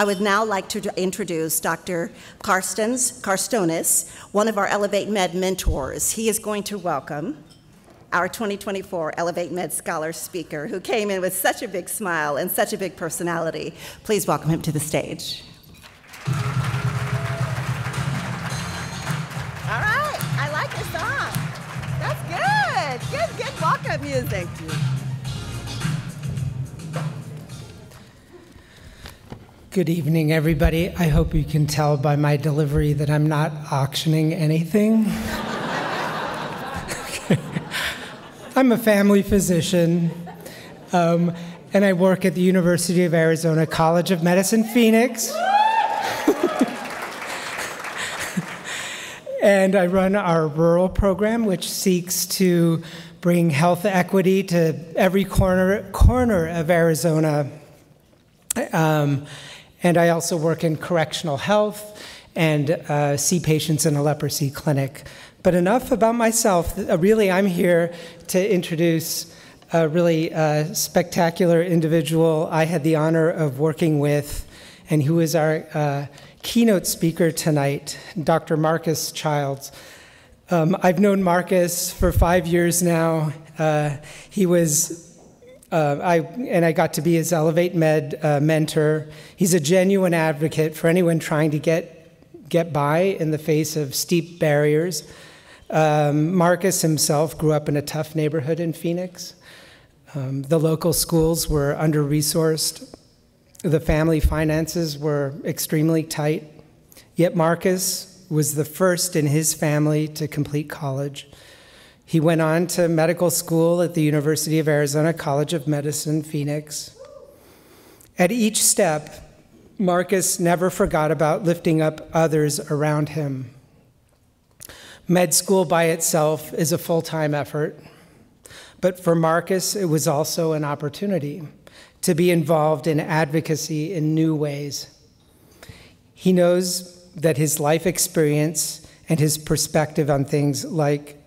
I would now like to introduce Dr. Cartsonis, one of our ElevateMed mentors. He is going to welcome our 2024 ElevateMed Scholar Speaker, who came in with such a big smile and such a big personality. Please welcome him to the stage. All right, I like your song. That's good. Good welcome music. Good evening, everybody. I hope you can tell by my delivery that I'm not auctioning anything. I'm a family physician, and I work at the University of Arizona College of Medicine, Phoenix. And I run our rural program, which seeks to bring health equity to every corner of Arizona. And I also work in correctional health and see patients in a leprosy clinic. But enough about myself. Really, I'm here to introduce a really spectacular individual I had the honor of working with, and who is our keynote speaker tonight, Dr. Marcus Childs. I've known Marcus for 5 years now. I got to be his ElevateMed mentor. He's a genuine advocate for anyone trying to get by in the face of steep barriers. Marcus himself grew up in a tough neighborhood in Phoenix. The local schools were under-resourced. The family finances were extremely tight. Yet Marcus was the first in his family to complete college. He went on to medical school at the University of Arizona College of Medicine, Phoenix. At each step, Marcus never forgot about lifting up others around him. Med school by itself is a full-time effort, but for Marcus, it was also an opportunity to be involved in advocacy in new ways. He knows that his life experience and his perspective on things like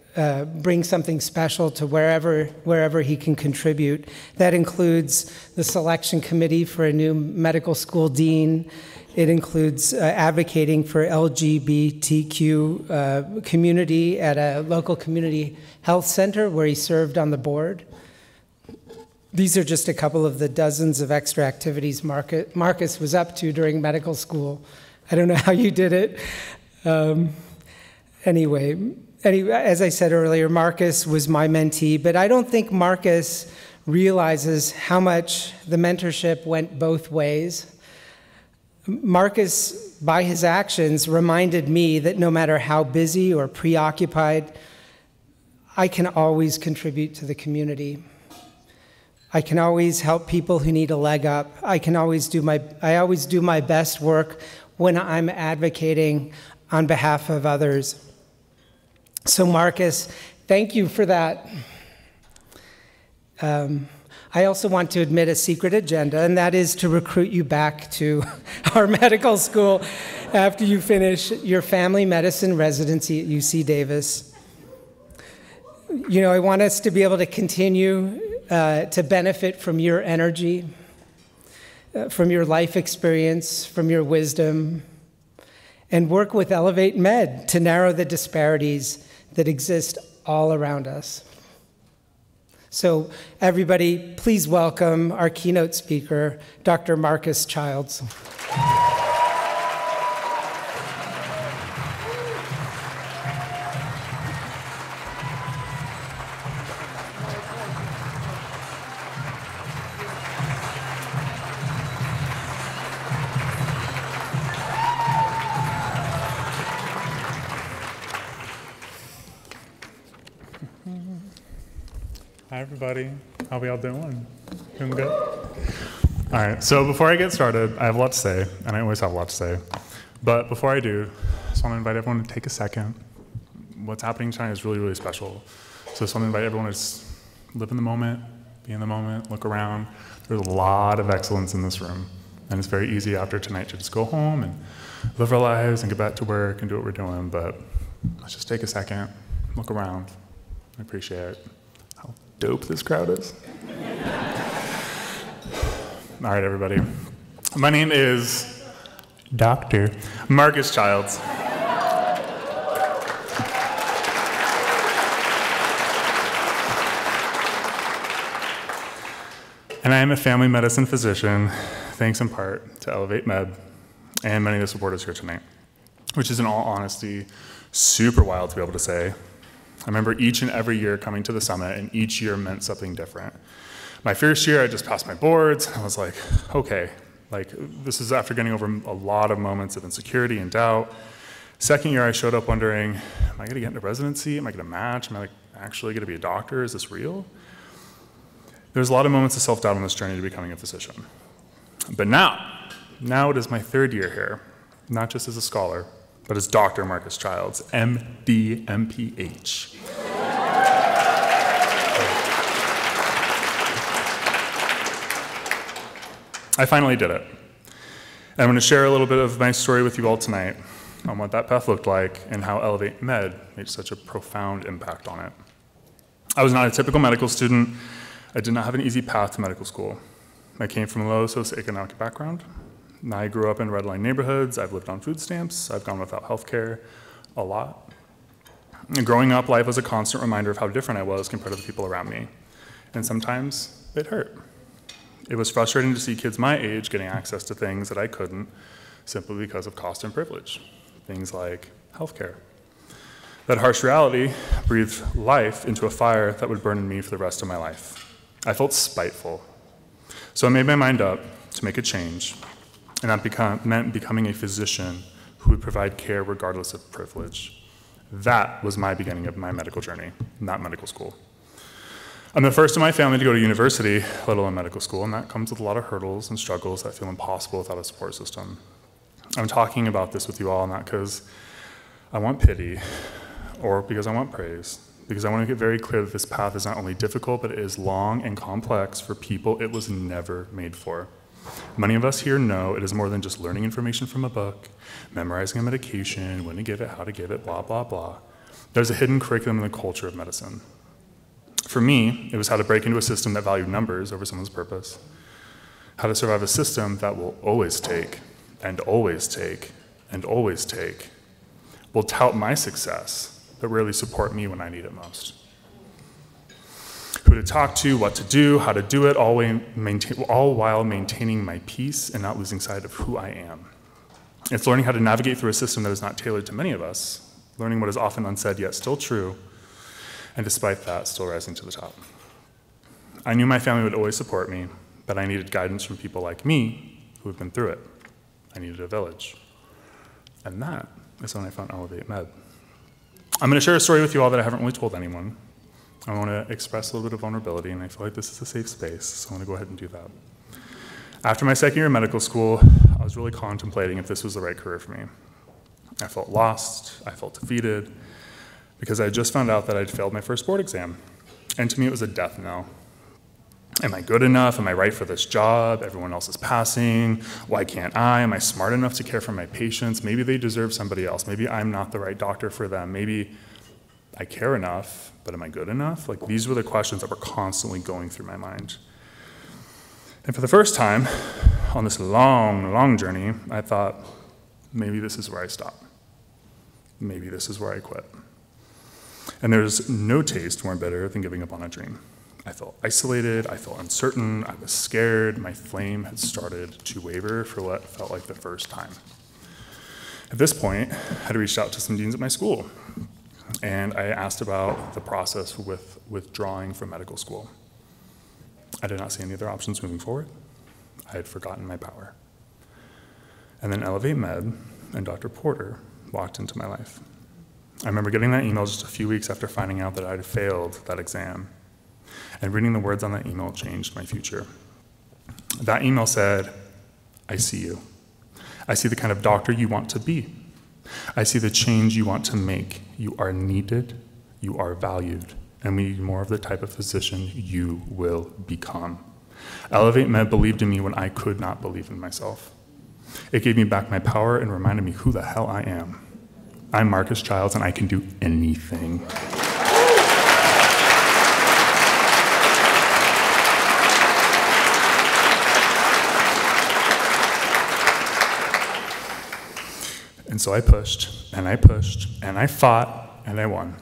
bring something special to wherever he can contribute. That includes the selection committee for a new medical school dean. It includes advocating for LGBTQ community at a local community health center where he served on the board. These are just a couple of the dozens of extra activities Marcus was up to during medical school. I don't know how you did it. Anyway, as I said earlier, Marcus was my mentee, but I don't think Marcus realizes how much the mentorship went both ways. Marcus, by his actions, reminded me that no matter how busy or preoccupied, I can always contribute to the community. I can always help people who need a leg up. I always do my best work when I'm advocating on behalf of others. So Marcus, thank you for that. I also want to admit a secret agenda, and that is to recruit you back to our medical school after you finish your family medicine residency at UC Davis. You know, I want us to be able to continue to benefit from your energy, from your life experience, from your wisdom, and work with ElevateMed to narrow the disparities that exist all around us. So everybody, please welcome our keynote speaker, Dr. Marcus Childs. Hi, everybody. How we all doing? Doing good? All right, so before I get started, I have a lot to say, and I always have a lot to say. But before I do, I just want to invite everyone to take a second. What's happening tonight is really, really special. So I just want to invite everyone to just live in the moment, be in the moment, look around. There's a lot of excellence in this room, and it's very easy after tonight to just go home and live our lives and get back to work and do what we're doing. But let's just take a second, look around. I appreciate it. Dope this crowd is. All right, everybody. My name is Dr. Marcus Childs. And I am a family medicine physician, thanks in part to ElevateMeD and many of the supporters here tonight, which is, in all honesty, super wild to be able to say. I remember each and every year coming to the summit, and each year meant something different. My first year, I just passed my boards, and I was like, okay, like, this is after getting over a lot of moments of insecurity and doubt. Second year, I showed up wondering, am I gonna get into residency? Am I gonna match? Am I, like, actually gonna be a doctor? Is this real? There's a lot of moments of self-doubt on this journey to becoming a physician. But now it is my third year here, not just as a scholar, but as Dr. Marcus Childs, MD, MPH. I finally did it. And I'm going to share a little bit of my story with you all tonight on what that path looked like and how ElevateMeD made such a profound impact on it. I was not a typical medical student. I did not have an easy path to medical school. I came from a low socioeconomic background. I grew up in redline neighborhoods. I've lived on food stamps. I've gone without health care a lot. And growing up, life was a constant reminder of how different I was compared to the people around me. And sometimes it hurt. It was frustrating to see kids my age getting access to things that I couldn't simply because of cost and privilege, things like health care. That harsh reality breathed life into a fire that would burn in me for the rest of my life. I felt spiteful. So I made my mind up to make a change. And that meant becoming a physician who would provide care regardless of privilege. That was my beginning of my medical journey, not medical school. I'm the first in my family to go to university, let alone medical school, and that comes with a lot of hurdles and struggles that feel impossible without a support system. I'm talking about this with you all not because I want pity or because I want praise, because I want to get very clear that this path is not only difficult, but it is long and complex for people it was never made for. Many of us here know it is more than just learning information from a book, memorizing a medication, when to give it, how to give it, blah, blah, blah. There's a hidden curriculum in the culture of medicine. For me, it was how to break into a system that valued numbers over someone's purpose, how to survive a system that will always take, and always take, and always take, will tout my success, but rarely support me when I need it most. Who to talk to, what to do, how to do it, all while maintaining my peace and not losing sight of who I am. It's learning how to navigate through a system that is not tailored to many of us, learning what is often unsaid yet still true, and despite that, still rising to the top. I knew my family would always support me, but I needed guidance from people like me who have been through it. I needed a village. And that is when I found ElevateMeD. I'm going to share a story with you all that I haven't really told anyone. I want to express a little bit of vulnerability, and I feel like this is a safe space, so I'm going to go ahead and do that. After my second year of medical school, I was really contemplating if this was the right career for me. I felt lost, I felt defeated, because I just found out that I'd failed my first board exam. And to me, it was a death knell. Am I good enough? Am I right for this job? Everyone else is passing. Why can't I? Am I smart enough to care for my patients? Maybe they deserve somebody else. Maybe I'm not the right doctor for them. Maybe I care enough, but am I good enough? Like, these were the questions that were constantly going through my mind. And for the first time on this long, long journey, I thought, maybe this is where I stop. Maybe this is where I quit. And there's no taste more bitter than giving up on a dream. I felt isolated, I felt uncertain, I was scared, my flame had started to waver for what felt like the first time. At this point, I had reached out to some deans at my school. And I asked about the process for withdrawing from medical school. I did not see any other options moving forward. I had forgotten my power. And then ElevateMeD and Dr. Porter walked into my life. I remember getting that email just a few weeks after finding out that I had failed that exam. And reading the words on that email changed my future. That email said, I see you. I see the kind of doctor you want to be. I see the change you want to make. You are needed, you are valued, and we need more of the type of physician you will become. ElevateMeD believed in me when I could not believe in myself. It gave me back my power and reminded me who the hell I am. I'm Marcus Childs, and I can do anything. And so I pushed, and I pushed, and I fought, and I won.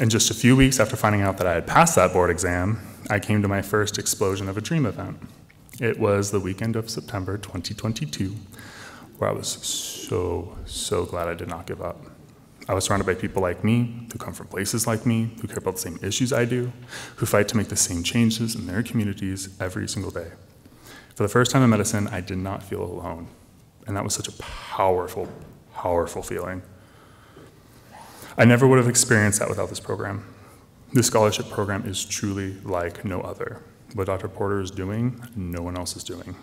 And just a few weeks after finding out that I had passed that board exam, I came to my first Explosion of a Dream event. It was the weekend of September 2022, where I was so glad I did not give up. I was surrounded by people like me, who come from places like me, who care about the same issues I do, who fight to make the same changes in their communities every single day. For the first time in medicine, I did not feel alone. And that was such a powerful, powerful feeling. I never would have experienced that without this program. This scholarship program is truly like no other. What Dr. Porter is doing, no one else is doing.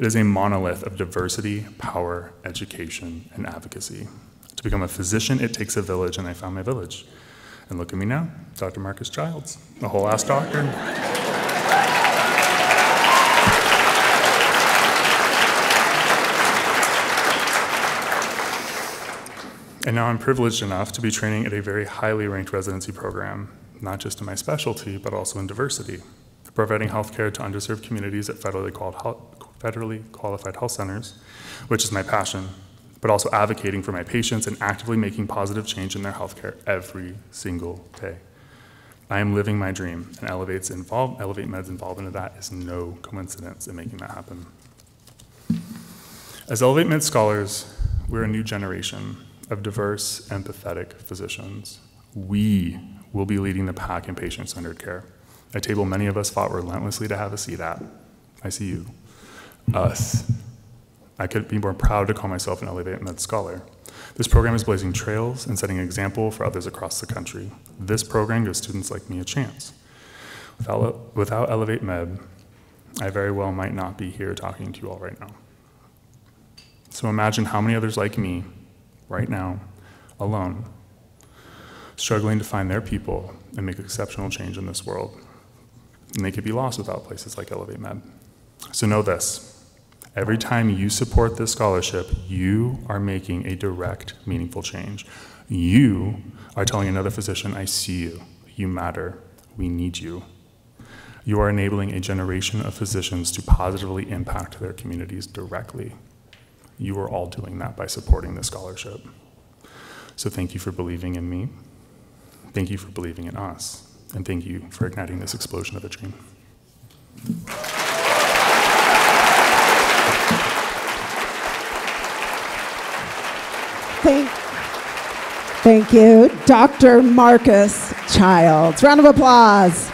It is a monolith of diversity, power, education, and advocacy. To become a physician, it takes a village, and I found my village. And look at me now, Dr. Marcus Childs, a whole ass doctor. And now I'm privileged enough to be training at a very highly ranked residency program, not just in my specialty, but also in diversity, providing healthcare to underserved communities at federally qualified health centers, which is my passion, but also advocating for my patients and actively making positive change in their healthcare every single day. I am living my dream, and ElevateMed's involvement in that is no coincidence in making that happen. As ElevateMed scholars, we're a new generation of diverse, empathetic physicians. We will be leading the pack in patient-centered care, a table many of us fought relentlessly to have a seat at. I see you, us. I couldn't be more proud to call myself an ElevateMed scholar. This program is blazing trails and setting an example for others across the country. This program gives students like me a chance. Without ElevateMed, I very well might not be here talking to you all right now. So imagine how many others like me right now, alone, struggling to find their people and make exceptional change in this world. And they could be lost without places like ElevateMed. So know this, every time you support this scholarship, you are making a direct, meaningful change. You are telling another physician, I see you, you matter, we need you. You are enabling a generation of physicians to positively impact their communities directly. You are all doing that by supporting the scholarship. So thank you for believing in me. Thank you for believing in us. And thank you for igniting this explosion of a dream. Thank you, Dr. Marcus Childs. Round of applause.